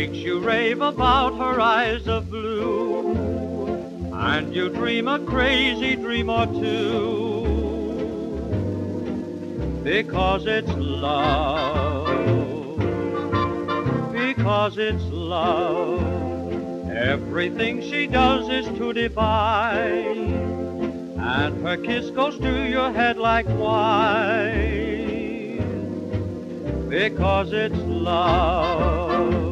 makes you rave about her eyes of blue, and you dream a crazy dream or two, because it's love, because it's love. Everything she does is too divine, and her kiss goes to your head like wine. Because it's love.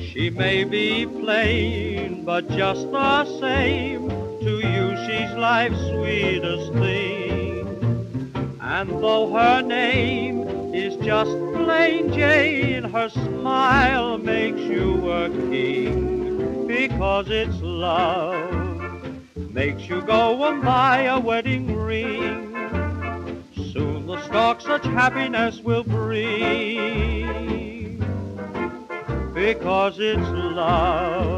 She may be plain, but just the same, to you she's life's sweetest thing. And though her name is just plain Jane, her smile makes you a king. Because it's love, makes you go and buy a wedding ring. Soon the stock such happiness will bring, because it's love.